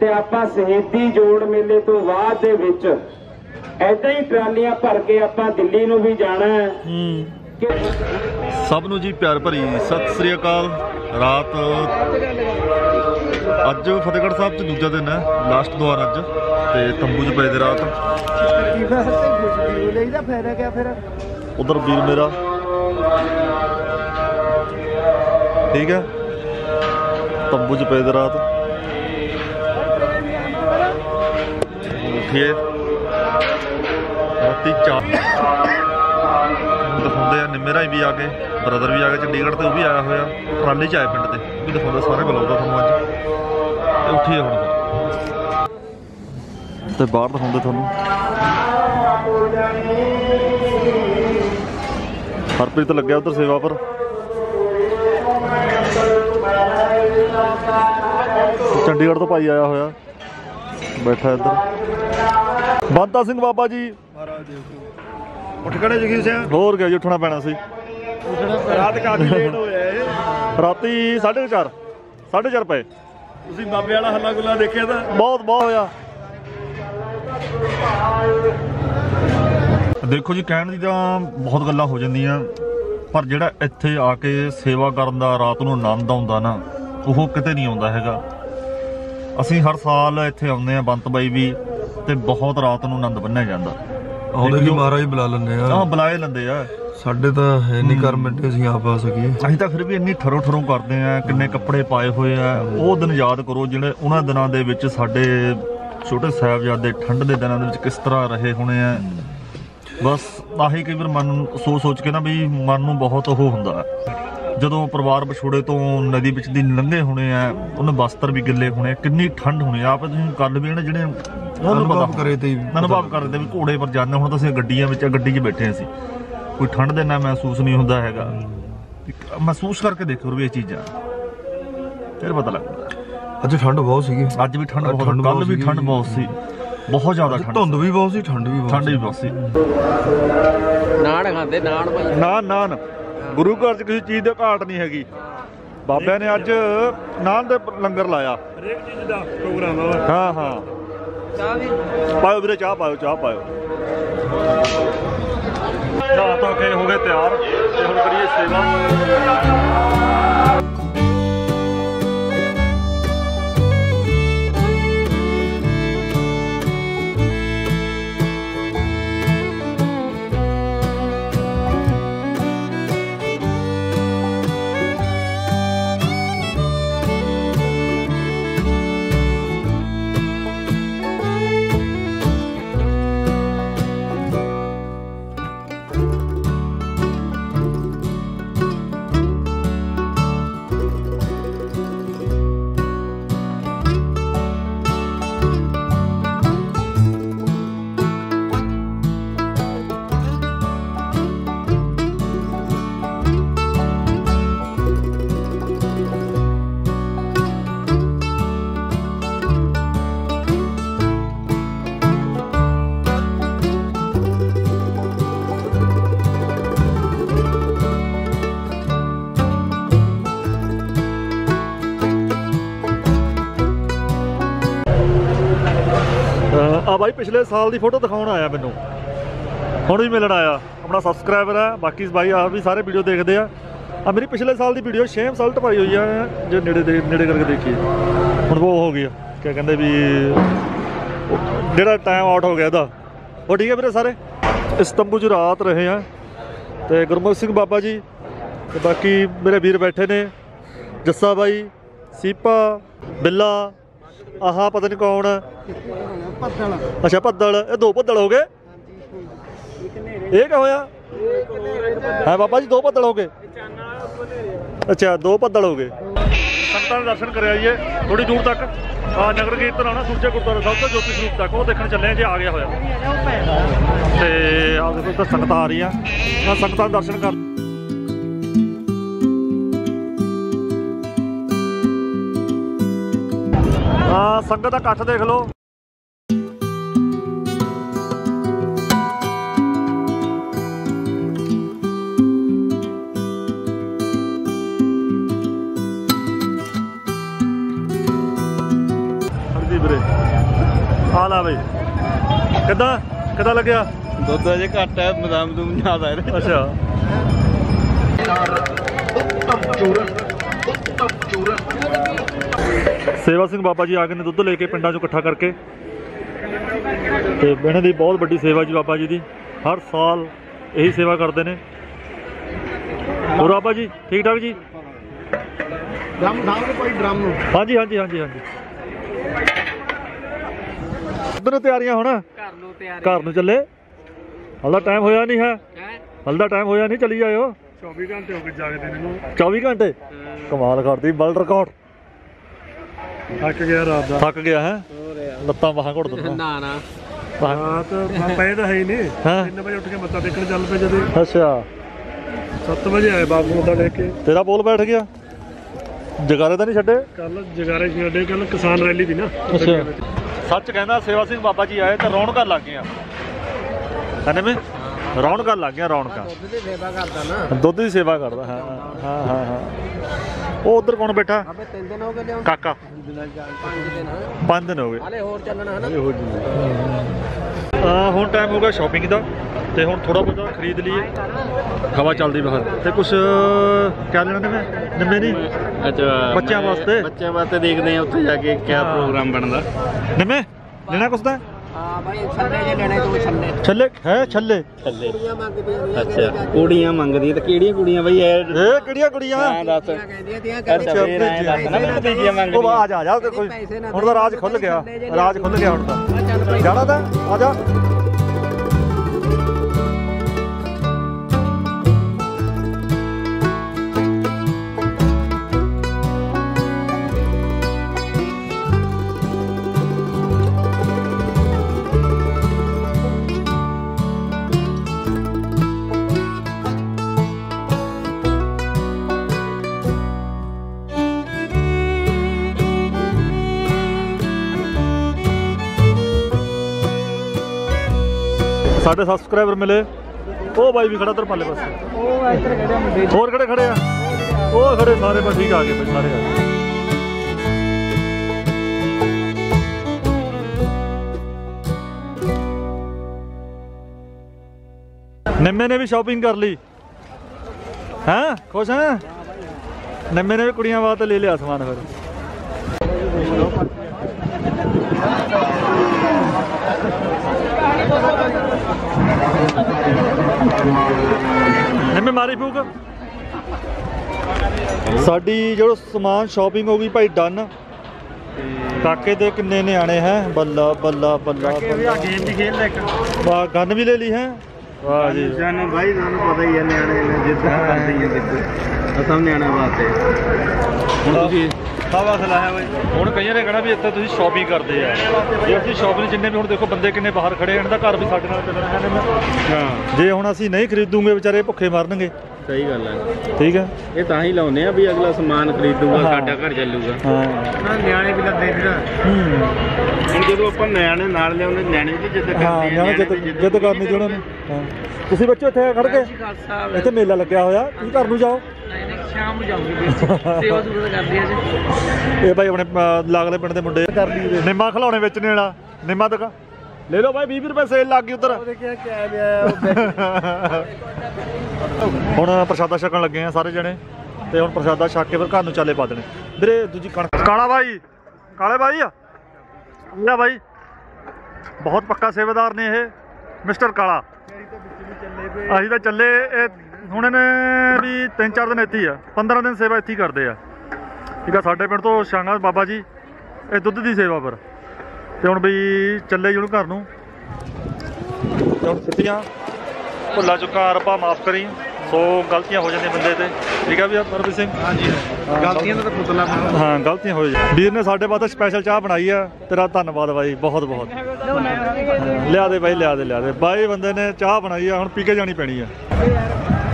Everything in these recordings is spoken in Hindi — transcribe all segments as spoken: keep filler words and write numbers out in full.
ते आपां शहीदी जोड़ मेले तो बाद दे विच ऐदां ही ट्रालियां भर के आपां दिल्ली नूं भी जाना है। सब नूं जी प्यार भरी सत श्री अकाल। रात अज फतेहगढ़ साहब च दूजा दिन है, लास्ट द्वार अज ते तंबू च पए दे रात। उधर वीर मेरा ठीक है, तंबू च पए दे रात। राती चार दिखाते निमेरा भी आ गए, ब्रदर भी आ गए चंडीगढ़ से, वह भी आया होया ट्राली च आए पिंड से, भी दिखाते सारे ब्लॉग का थोड़ा। अच उठिए हम तो बाहर दिखाते थोनू। हरप्रीत लगे उधर सेवा पर, चंडीगढ़ तो भाई आया होया बैठा इधर। ਬੰਦਾ ਸਿੰਘ ਬਾਬਾ ਜੀ ਮਹਾਰਾਜ ਉੱਠ ਖੜੇ ਜਗੀ ਸਿਆ। ਹੋਰ ਗਿਆ ਜੀ, ਉੱਠਣਾ ਪੈਣਾ ਸੀ। ਰਾਤ ਕਾਫੀ ਲੇਟ ਹੋਇਆ ਇਹ, ਰਾਤੀ ਸਾਢੇ ਚਾਰ ਸਾਢੇ ਚਾਰ ਪਏ। ਤੁਸੀਂ ਬਾਬੇ ਵਾਲਾ ਹੱਲਾ ਗੁੱਲਾ ਦੇਖਿਆ ਤਾਂ ਬਹੁਤ ਬਹੁਤ ਹੋਇਆ। ਦੇਖੋ ਜੀ, ਕਹਿਣ ਦੀ ਤਾਂ ਬਹੁਤ ਗੱਲਾਂ ਹੋ ਜਾਂਦੀਆਂ, ਪਰ ਜਿਹੜਾ ਇੱਥੇ ਆ ਕੇ ਸੇਵਾ ਕਰਨ ਦਾ ਰਾਤ ਨੂੰ ਆਨੰਦ ਆਉਂਦਾ ਨਾ, ਉਹ ਕਿਤੇ ਨਹੀਂ ਆਉਂਦਾ ਹੈਗਾ। ਅਸੀਂ ਹਰ ਸਾਲ ਇੱਥੇ ਆਉਂਦੇ ਹਾਂ, ਬੰਤ ਬਾਈ ਵੀ, ਤੇ ਬਹੁਤ ਰਾਤ ਨੂੰ ਆਨੰਦ ਬੰਨਿਆ ਜਾਂਦਾ। ਉਹਦੇ ਵੀ ਮਹਾਰਾਜ ਬੁਲਾ ਲੈਂਦੇ ਆ, ਹਾਂ ਬੁਲਾਏ ਲੈਂਦੇ ਆ। ਸਾਡੇ ਤਾਂ ਹੈ ਨਹੀਂ ਕਰਮਟ, ਅਸੀਂ ਆਪ ਆ ਸਕੀਏ। ਅਸੀਂ ਤਾਂ ਫਿਰ ਵੀ ਇੰਨੀ ਠਰੋ ਠਰੋ ਕਰਦੇ ਆ, ਕਿੰਨੇ ਕੱਪੜੇ ਪਾਏ ਹੋਏ ਆ। ਉਹ ਦਿਨ ਯਾਦ ਕਰੋ ਜਿਹੜੇ ਉਹਨਾਂ ਦਿਨਾਂ ਦੇ ਵਿੱਚ ਸਾਡੇ ਛੋਟੇ ਸਾਹਿਬਜ਼ਾਦੇ ਠੰਡ ਦੇ ਦਿਨਾਂ ਦੇ ਵਿੱਚ ਕਿਸ ਤਰ੍ਹਾਂ ਰਹੇ ਹੋਣੇ ਆ। ਬਸ ਆਹੀ ਕਈ ਵਾਰ ਮਨ ਨੂੰ ਸੋਚ ਸੋਚ ਕੇ ਨਾ ਵੀ ਮਨ ਨੂੰ ਬਹੁਤ ਉਹ ਹੁੰਦਾ, ਜਦੋਂ ਪਰਿਵਾਰ ਵਿਛੋੜੇ ਤੋਂ ਨਦੀ ਵਿੱਚ ਦੀ ਲੰਘੇ ਹੋਣੇ ਆ, ਉਹਨੇ ਬਸਤਰ ਵੀ ਗਿੱਲੇ ਹੋਣੇ, ਕਿੰਨੀ ਠੰਡ ਹੋਣੀ। ਆਪ ਤੁਸੀਂ ਗੱਲ ਵੀ ਜਿਹੜੇ ਉਹਨੂੰ ਪਤਾ ਕਰੇ ਤੇ ਅਨੁਭਵ ਕਰਦੇ ਵੀ ਘੋੜੇ ਪਰ ਜਾਂਦੇ। ਹੁਣ ਤਾਂ ਅਸੀਂ ਗੱਡੀਆਂ ਵਿੱਚ ਗੱਡੀ ਚ ਬੈਠੇ ਸੀ, ਕੋਈ ਠੰਡ ਦੇ ਨਾਲ ਮਹਿਸੂਸ ਨਹੀਂ ਹੁੰਦਾ ਹੈਗਾ। ਮਹਿਸੂਸ ਕਰਕੇ ਦੇਖੋ ਵੀ ਇਹ ਚੀਜ਼ਾਂ, ਫਿਰ ਪਤਾ ਲੱਗਦਾ। ਅੱਜ ਠੰਡ ਬਹੁਤ ਸੀਗੀ, ਅੱਜ ਵੀ ਠੰਡ ਬਹੁਤ, ਕੱਲ ਵੀ ਠੰਡ ਬਹੁਤ ਸੀ, ਬਹੁਤ ਜ਼ਿਆਦਾ ਠੰਡ, ਧੁੰਦ ਵੀ ਬਹੁਤ ਸੀ, ਠੰਡ ਵੀ ਬਹੁਤ, ਠੰਡ ਵੀ ਬਹੁਤ ਸੀ। ਨਾਨ ਖਾਂਦੇ ਨਾਨ ਭਾਈ, ਨਾਨ ਨਾਨ गुरु घर च किसी चीज़ की घाट नहीं हैगी। बाबे ने अज नान दे लंगर लाया। हाँ हाँ पाओ वीरे, चाह पाओ, चाह पाओ। तो के हो गए तैयार, हम करिए सेवा। भाई पिछले साल की फोटो दिखाने आया, मैनू हूँ भी मिलन आया, अपना सबसक्राइबर है। बाकी भाई आप भी सारे वीडियो देखते हैं। आ मेरी पिछले साल की वीडियो छेम साल टपाई हुई है, जो नेड़े दे, नेड़े करके देखिए। हूँ वो हो गया क्या कहते भी जोड़ा टाइम आउट हो गया था वो। ठीक है मेरे सारे इस तंबू च रात रहे हैं, तो गुरमुख सिंह बाबा जी, बाकी मेरे वीर बैठे ने, जस्सा भाई, सीपा, बिल्ला, आह पता नहीं कौन है। अच्छा भद्दल, ये दो भद्दल हो गए। ये क्या होया है बाबा जी, दो भद्दल हो गए। अच्छा दो भद्दल हो गए। संतान दर्शन कर आइए थोड़ी दूर तक, नगर कीर्तन आना सुरजे गुरुद्वारा साहब तो ज्योति स्वरूप तक, वो देखने चले जी। आ गया होया ते आप देखो इधर संगत आ रही है, संगतान दर्शन कर। हाँ संगत का इकट्ठ देख लो। ਵੀਰੇ ਆ ਲਾ ਬਈ ਕਿੱਦਾਂ ਕਿੱਦਾਂ ਲੱਗਿਆ ਦੁੱਧ ਅਜੇ ਘੱਟ ਹੈ ਬਦਾਮ ਬਦੂਮ ਯਾਦ ਆ ਰਿਹਾ ਅੱਛਾ सेवा सिंह बाबा जी आ गए ने दुध लेके पिंडा चो इकट्ठा करके इन्हों की बहुत बड़ी सेवा जी बाबा जी की हर साल यही सेवा करते हैं और बाबा जी ठीक ठाक जी हाँ जी हाँ जी हाँ जी हाँ जी उधर तैयारियां होना घर नूं चले हल्दा टाइम होया नहीं है हल्दा टाइम होया नहीं चली जाओ चौबीस घंटे हो गए जागते हैं चौबीस घंटे कमाल करती वर्ल्ड रिकॉर्ड थक गया रात का थक गया है लत्तां बाहां घुट दित्ता ना ना रात पैदा है ही नहीं तीन बजे उठ के मत्था टेकण चल पे जदे अच्छा सात बजे आए बाबू मत्था लेके तेरा बोल बैठ गया जगारे तो नहीं छड्डे कल जगारे छड्डे कल किसान रैली थी ना अच्छा सच कहना सेवा सिंह बाबा जी आए तो रौनक लग गई कहने में रौनक लग गई रौनक दुध की सेवा करता हाँ हाँ हाँ हाँ वो उधर कौन बैठा काका पांच दिन हो गए हुण टाइम हो गया शॉपिंग का तो हुण थोड़ा बहुत खरीद लीए हवा चलती बाहर तो कुछ क्या लेना निम्मे निम्मे नहीं बच्चों वास्ते बच्चों वास्ते देखते हैं उत्थे जाके क्या प्रोग्राम बनता निम्मे लेना कुछ तो राज खुल गया राज खुल गया जाना था आजा साढ़े सब्सक्राइबर मिले ओ भाई भी खड़ा उधर पाले पास होर खड़े खड़े हैं ओ खड़े सारे बस ठीक आ गए भाई सारे आ गए निम्मे ने भी शॉपिंग कर ली हैं खुश हैं निम्मे ने भी कुड़ियां वास्ते ले लिया समान फिर निम्मे मारी फूक साड़ी जो समान शॉपिंग होगी भाई डन काके दे किन्ने न्याणे हैं बल्ला बल्ला बल्ला वाह गन भी ले ली है वाह जी भाई पता ही है न्याणे जितना हवा खिला है भाई हम कई ने कहना भी इतना तुम शॉपिंग करते हैं जो असं शॉपिंग जिन्हें भी हम देखो बंदे किन्ने बाहर खड़े हैं इनका घर भी साढ़े नाल चलना है हाँ जे हम असी नहीं खरीदूंगे बेचारे भुखे मरनगे सही गल है ठीक है ये तो ही लाने भी अगला समान खरीदूगा साडा घर चलूगा हाँ न्याणे भी लगे हम जो आप न्याणे नाल लिया न्याणे भी जिद करनी जिद करनी थी उन्होंने हाँ तुम बच्चे इतने खड़ के इतने मेला लग्या होया तुम घर नूं जाओ ਸ਼ਾਮ ਨੂੰ ਜਾਊਗੀ ਸੇਵਾ ਸੁਰਤ ਕਰਦੀ ਅੱਜ ਇਹ ਭਾਈ ਆਪਣੇ ਲਾਗਲੇ ਪਿੰਡ ਦੇ ਮੁੰਡੇ ਕਰ ਲਈ ਨਿੰਮਾ ਖਲਾਉਣੇ ਵੇਚਣੇ ਵਾਲਾ ਨਿੰਮਾ ਤੱਕ ਲੈ ਲਓ ਭਾਈ ਵੀਹ ਰੁਪਏ ਸੇਲ ਲੱਗ ਗਈ ਉਧਰ ਹੁਣ ਪ੍ਰਸ਼ਾਦਾ ਛਕਣ ਲੱਗੇ ਆ ਸਾਰੇ ਜਣੇ ਤੇ ਹੁਣ ਪ੍ਰਸ਼ਾਦਾ ਛਕ ਕੇ ਫਿਰ ਘਰ ਨੂੰ ਚਾਲੇ ਪਾ ਦੇਣੇ ਵੀਰੇ ਦੂਜੀ ਕਣਕ ਕਾਲਾ ਭਾਈ ਕਾਲੇ ਭਾਈ ਲੈ ਭਾਈ ਬਹੁਤ ਪੱਕਾ ਸੇਵਾਦਾਰ ਨੇ ਇਹ ਮਿਸਟਰ ਕਾਲਾ ਅਸੀਂ ਤਾਂ ਚੱਲੇ ਇਹ हूँ इन्हें भी तीन चार दिन इत्थे ही है पंद्रह दिन सेवा इत्थे ही करते हैं ठीक है साढ़े पिंड तो शांगा बाबा जी ये दुध की सेवा पर तो हूँ बी चले जी घर नूं हम छुट्टियाँ भुला चुका रब्बा माफ़ करी सो गलतियाँ हो जाती बंदे ते ठीक है भी परवीर सिंह हाँ गलतियाँ हो जाए वीर ने साढ़े वास्ते स्पैशल चाह बनाई है तेरा धन्नवाद भाई बहुत बहुत लिया दे भाई लिया दे लिया दे भाई बंदे ने चाह बनाई है हुण पी के जानी पैनी है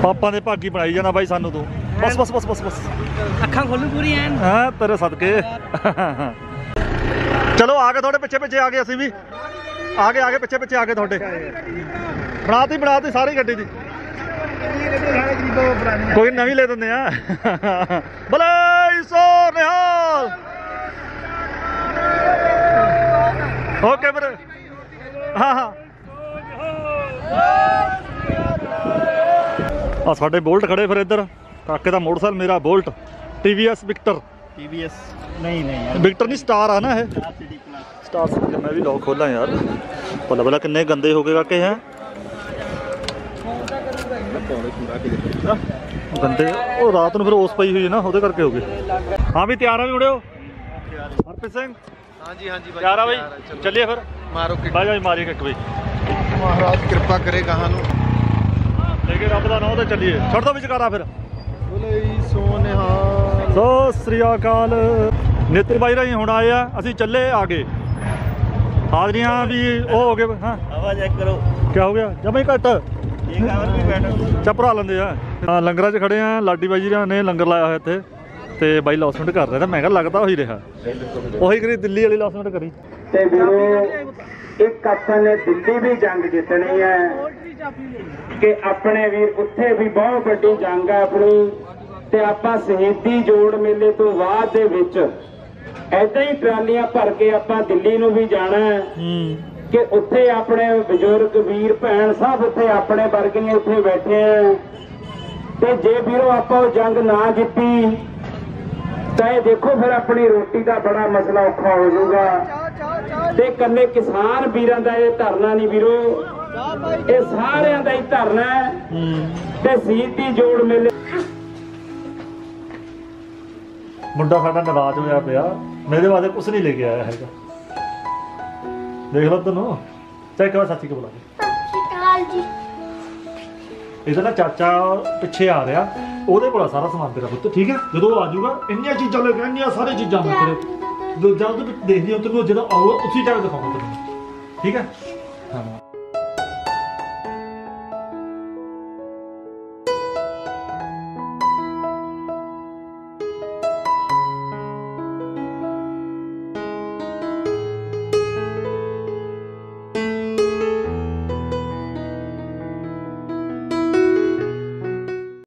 पापा ने भागी बनाई जाना भाई सानू तू बस बस बस बस बस अखां खोलू पूरी हैं हाँ तेरे सदके चलो आ गए थोड़े पिछे पिछे आ गए असीं भी आ गए आ गए पिछे पिछे आ गए थोड़े बनाती बनाती सारी गड्डी दी कोई नवी ले दें भले सो निहाल ओके ब्रो। हाँ हाँ आ साढ़े बोल्ट खड़े फिर इधर काके का मोटरसाइकिल मेरा बोल्ट टीवीएस विक्टर टीवीएस नहीं नहीं विक्टर नहीं स्टार आना है स्टार से मैं भी लॉक खोला यार भला भला किन्ने गंदे हो गए काके हैं गंदे वो रात को फिर ओस पई हुई ना ओदे करके हो गए। हाँ भी तैयार है जुड़े हो हरप्रीत सिंह। हाँ जी हाँ जी तैयार है भाई चलिए फिर मारो किक भाई भाई मारी किक भाई महाराज कृपा करे कहां नु लेके रब दा नाम ते चलिए छोड़ दो विचकारा फिर बोले सोने। हाँ सो श्री अकाल नेत्र भाई रही हुण आए आ असि चले आगे हाजरियां भी ओ हो गए। हां आवाज चेक करो क्या हो गया जमे घट चपरा लेंगे है लंगर च खड़े हैं लाडी बाई जी ने लंगर लाया है इतने तो बई लॉसमेंट कर रहे थे मैं लगता उ रहा उ करी दिल्ली वाली लॉसमेंट करी एक कथन ने दिल्ली भी जंग जितनी है कि अपने वीर उत्थे भी बहुत बड़ी जंग है अपनी ते आपां शहीदी जोड़ मेले तो बाद ऐसा ही ट्रालियां भर के आपां दिल्ली नूं भी जाना है कि उत्थे अपने बजुर्ग वीर भैन सब उत्थे अपने वर्गियां उत्थे बैठे हैं ते जे वीरों आपां जंग ना जीती तो ये देखो फिर अपनी रोटी का बड़ा मसला औखा हो जाऊगा ते कल्ले किसान वीरां दा ये धरना नहीं वीरो ये सारियां दा ही धरना है ते शहीदी जोड़ मेले मुंडा साडा नाराज होया पिया मेरे वास्ते कुछ नहीं लेके आया है देख लो तेन चाहे क्या साथी को बुला इधर ना चाचा पिछे आ रहा ओहदे कोल सारा समान तेरा पुत ठीक है जो आजूगा इनिया चीजा लेके इनिया सारी चीजा मैं तेरे दूजा देख लिया तेन जो आऊगा उसी जगह दिखाऊंगा तेन ठीक है। हाँ